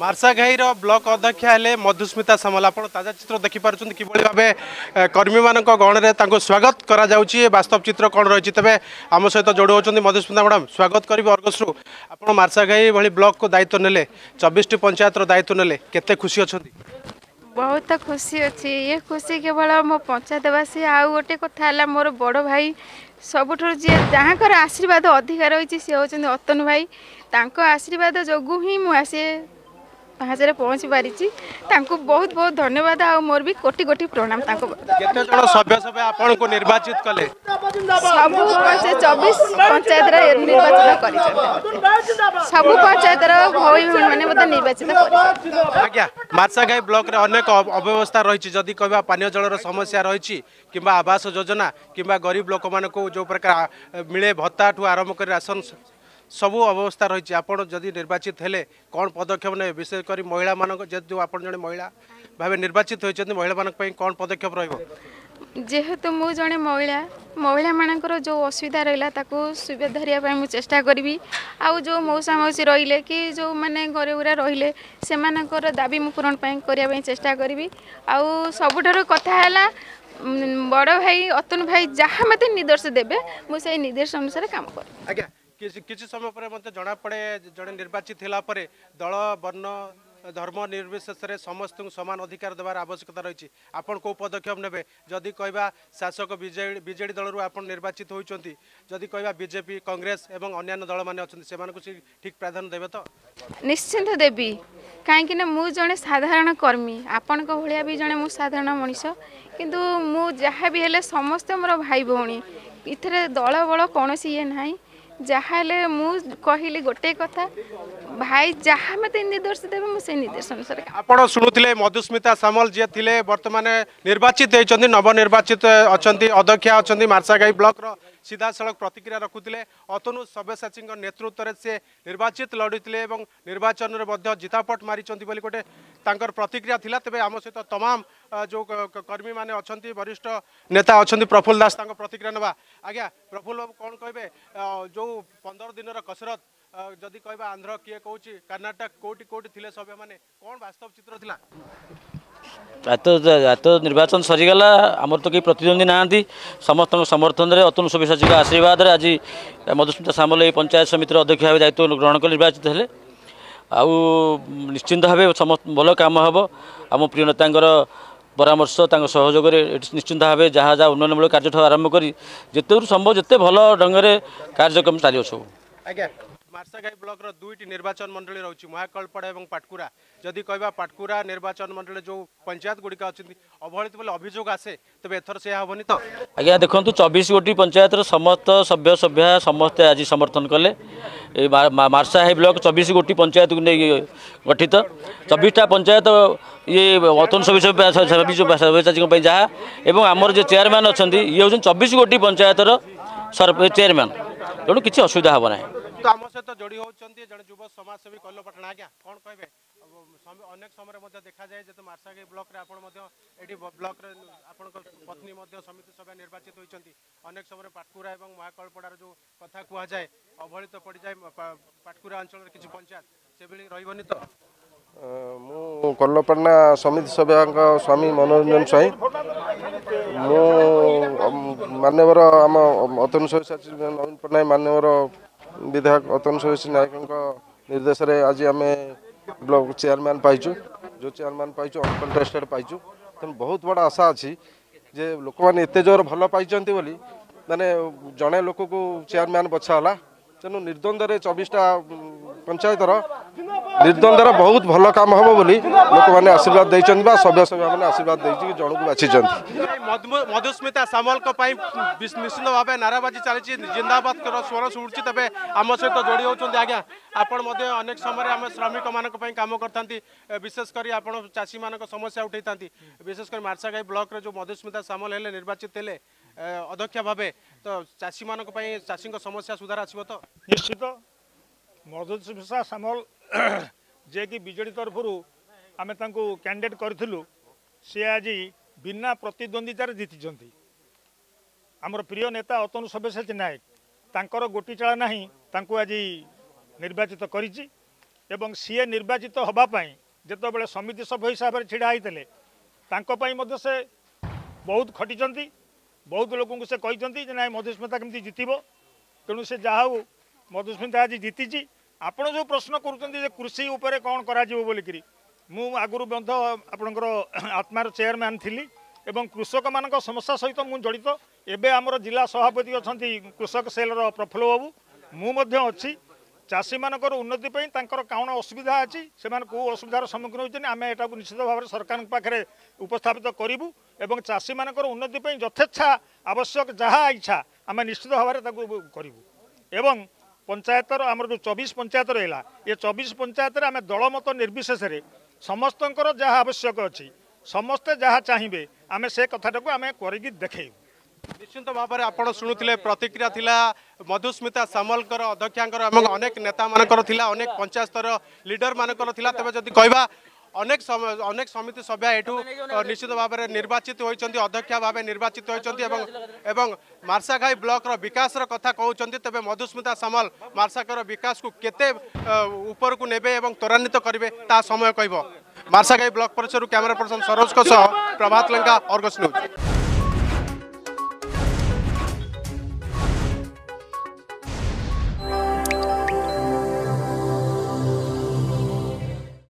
मार्शाघाई block अध्यक्ष मधुस्मिता सामल आपड़ ताजा चित्र देखिपुर कि भाव कर्मी मान गणरे स्वागत करा कर वास्तव चित्र कौन रही तेज आम सहित जोड़ होती मधुस्मिता मैडम स्वागत करी अर्गसू आप मार्शाघाई भाई ब्लॉक को दायित्व ने 24 पंचायत दायित्व ने केते खुशी अच्छा बहुत खुशी अच्छी ये खुशी केवल मो पंचायतवासी आउ गोटे कथा मोर बड़ भाई सबुठ जी जहाँ आशीर्वाद अधिका रही सी हूँ अतनु भाई आशीर्वाद जोगू ही मुझे पहुँच पहुँची पारिची बहुत बहुत धन्यवाद आ मोर भी कोटि कोटि प्रणाम को निर्वाचित कले सब 24 पंचायत निर्वाचित कर सब पंचायत भाई मैंने निर्वाचित आज्ञा मार्शाघाई ब्लॉक रे अनेक अव्यवस्था रही जदि कह पानी जलर समस्या रही कि आवास योजना किंबा गरीब लोक मान को जो प्रकार मिले भत्ता ठू आरंभ कर राशन सबू अवस्था रही आपड़ जदि निर्वाचित हेले कौन पदक्षेप ने विशेषकर महिला मान जो आप जड़े महिला भाव निर्वाचित होती महिला मान कौन पदक्षेप रेहेतु मु जड़े महिला महिला मान जो असुविधा रहा सुविधा धरिया मुझे चेष्टा करी आउ जो मौसा मौसी रे कि जो मैंने घर गुरा रे से दाबी मु पूरण करने चेष्टा करी आउ सब कथा है बड़ भाई अतनु भाई जहाँ मत निर्देश देवे मुझे निर्देश अनुसार काम कर किसी समय पर मत जना पड़े जड़े निर्वाचित होगापर दल वर्ण धर्म निर्विशेष समस्त सामान अधिकार देवार आवश्यकता रही आपड़ कौ पदक्षेप ने जदि कह शासक बीजेडी दलू आप निर्वाचित होती जदि कह बीजेपी कांग्रेस एवं अन्यान्य दल मैंने अच्छा से ठीक प्राधान्य देवे तो निश्चिंत देवी कहीं मु जड़े साधारण कर्मी आपण भाया भी जड़े मु साधारण मनीष कितु मुझे समस्त मोर भाई भौणी इतने दल बल कौन ये ना जहाँ मु कहली गोटे कथा भाई जहाँ मत निर्देश देवे मुझे निर्देश अनुसार आपड़ शुणुते मधुस्मिता सामल जी थे बर्तमान निर्वाचित होती नवनिर्वाचित अच्छा अध्यक्ष अच्छा मार्शाघाई ब्लॉक सीधा सड़क प्रतिक्रिया रखुते अतनु सब्यसाची नेतृत्व में सी निर्वाचित लड़ुते निर्वाचन में जितापट मारी गोटे प्रतिक्रिया था तेज आम सहित तमाम जो कर्मी मैंने अच्छा वरिष्ठ नेता अच्छा प्रफुल्ल दास प्रतिक्रिया ना आज्ञा प्रफुल्ल बाबू कौन कहे जो 15 दिन कसरत जदि कह आंध्र किए कौच कर्णाटक कौटी कौटी थे सभ्य मैंने कौन वास्तव चित्र तो निर्वाचन सरीगला आमर तो कई प्रतिद्वंदी ना समस्त समर्थन में अतनु सब्यसाची आशीर्वाद आज मधुस्मिता सामल ये पंचायत समितिर अध्यक्ष भाव दायित्व ग्रहण कर निर्वाचित हेले आउ निश्चिंत भाव समस्त भल कम हम आम प्रिय नेता परामर्श सहयोग निश्चिंत भाव जहाँ जहाँ उन्नयनमूलक कार्य आरंभ कर जिते संभव जिते भल ढंग से कार्यक्रम चलो सब आज्ञा मार्शाघाई ब्लॉक रो दुईटी निर्वाचन मंडली रही महाकलपड़ा और पाटकुरा जदि कह पाटकुरा निर्वाचन मंडली जो पंचायत गुड़िक अच्छी अवहेलित बोले अभियोग आसे तेज एथर से हेनी तो आज्ञा देखो 24 गोटी पंचायत समस्त सभ्य सभ्या समस्ते आज समर्थन कले मार्शाघाई ब्लॉक 24 गोटी पंचायत को नहीं गठित 24टा पंचायत ये अतनु सब्यसाची जहाँ और आमर जो चेयरमैन अच्छा ये हूँ 24 गोटी पंचायतर चेयरमैन तेणु किसी असुविधा हम ना तो आम सहित जोड़ी होती जड़े युव समाजसेवी कल्लो पटना आज्ञा कौन कहे अनेक समय देखा जाए जो मार्शाघाई ब्लॉक रे ब्लॉक रे आपण पत्नी समिति सभा निर्वाचित होती अनेक समय पाटकुरा और महाकलपड़ार जो कथा कह जाए अवहेलित पड़ जाए पाटकुरा अंचल किसी पंचायत से भी रही तो मु कल्लोपटना समिति सभा स्वामी मनोज रंजन साईं मु मानवर आम अतनु सब्यसाची नवीन पटनाई मानवर विधायक अतनु सब्यसाची नायकों निर्देश रे आज आम ब्लॉक चेयरमैन पाइचु जो चेयरमैन पाइचु अनकंटेस्टेड पाइचु तेनाली बहुत बड़ा आशा अच्छी जे लोक मैंने एत जोर भल पाई मैंने जड़े लोक को चेयरमैन बछाला तेणु निर्द्वंदर 24टा पंचायतर निर्द्वंदर बहुत भल काम हम बोली लोक मैंने आशीर्वाद देइछन सभ्य मैंने आशीर्वाद देइछि जण को बाछिछन मधुस्मिता सामल को पाई निश्चित भाव नाराबाजी चली जिंदाबाद स्वर शुणुची तेज आम सहित जोड़ी होती आज्ञा आपण अनेक समय आम श्रमिक मानी कम करते विशेषकर आप चाषी मान समस्या उठाई था विशेषकर मार्शाघाई ब्लॉक रे जो मधुस्मिता सामल हेले निर्वाचित हेले अध्यक्ष भावे तो चाषी मान चाषी समस्या सुधार आसो तो निश्चित मधुस्मिता सामल जे कि बीजेडी तरफ आम कैंडिडेट करूँ सी आज बिना प्रतिद्वंदितार जीति आमर प्रिय नेता अतनु सब्यसाची नायक गोटी चाला ना आज निर्वाचित कर एवं सीए निर्वाचित होगापाई जिते बड़े समिति सभ्य हिसाब से ढड़ा होते से बहुत खटी बहुत लोक से कहते ना मधुस्मिता कमी जितब तेणु से जा मधुस्मिता आज जीति आपण जो प्रश्न करुँच कृषि उपर कौन कर आगुरी बंध आपणकर आत्मार चेयरमैन थी एवं कृषक मान समस्या सहित मुझे जड़ित एवं आमर जिला सभापति अच्छा कृषक सेलर प्रफुल्ल बाबू मुझे अच्छी चाषी मान उन्नति कौन असुविधा अच्छी से असुविधार सम्मुखीन होती आम एटा निश्चित भाव में सरकार पाखे उपस्थापित करूँ और चाषी मान उन्नति यथेच्छा आवश्यक जहाँ इच्छा आम निश्चित भाव में करूँ। पंचायतर आमर जो 24 पंचायत रहा ये 24 पंचायत आम दल मत निर्विशेष समस्तंकर जहाँ आवश्यक अच्छी समस्ते जहाँ चाहिए आम से कथाटा को आम कर देखें। निश्चिंत भाव में आपड़ शुणुते प्रतिक्रिया थिला मधुस्मिता सामल अध्यक्षांकर एवं अनेक नेता मानकर अनेक पंचायत स्तर लीडर मानकर तेज जदि कहवा अनेक समिति सभ्य एठू निश्चित भाव में निर्वाचित होती अध्यक्ष भाव निर्वाचित होती एवं मार्शाघाई ब्लॉक रो विकास रो कथा कहते तेज मधुस्मिता सामल मार्शाघाई विकास को केते ऊपर को नेबे एवं त्वरान्वित करेंगे ता समय कहब। मार्शाघाई ब्लॉक परिसर camera person Saroj Prabhat Lenka Argus news.